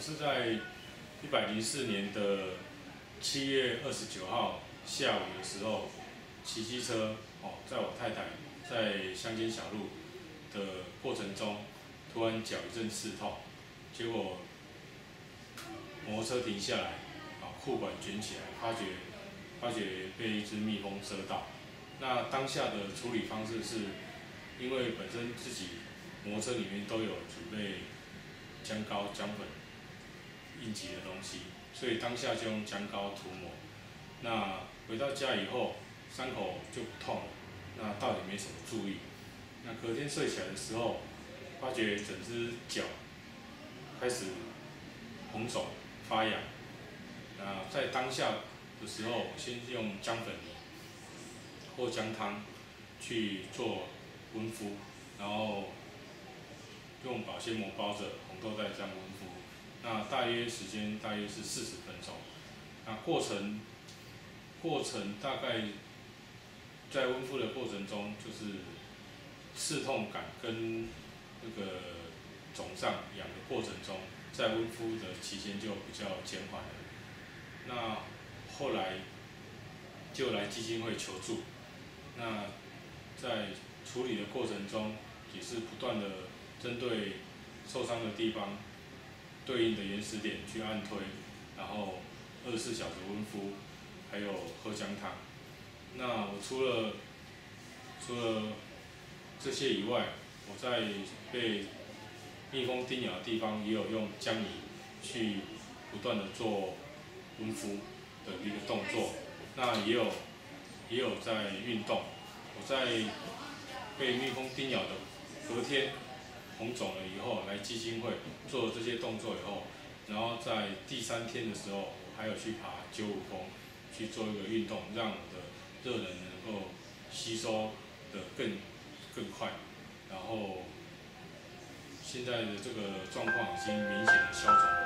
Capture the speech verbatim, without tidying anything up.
我是在一百零四年的七月二十九号下午的时候，骑机车哦，在我太太在乡间小路的过程中，突然脚一阵刺痛，结果摩托车停下来，啊，裤管卷起来，发觉发觉被一只蜜蜂蛰到。那当下的处理方式是，因为本身自己摩托车里面都有准备姜膏、姜粉应急的东西，所以当下就用姜膏涂抹。那回到家以后，伤口就不痛了，那倒也没什么注意。那隔天睡起来的时候，发觉整只脚开始红肿发痒。那在当下的时候，我先用姜粉或姜汤去做温敷，然后用保鲜膜包着，红豆袋这样温敷。那大约时间大约是四十分钟。那过程。 过程大概在温敷的过程中，就是刺痛感跟那个肿胀痒的过程中，在温敷的期间就比较减缓了。那后来就来基金会求助。那在处理的过程中，也是不断的针对受伤的地方对应的原始点去按推，然后二十四小时温敷。 还有喝姜汤。那我除了除了这些以外，我在被蜜蜂叮咬的地方也有用姜泥去不断的做温敷的一个动作。那也有也有在运动。我在被蜜蜂叮咬的隔天红肿了以后，来基金会做了这些动作以后，然后在第三天的时候，我还有去爬九五峰。 去做一个运动，让我的热能能够吸收的更更快，然后现在的这个状况已经明显的消肿。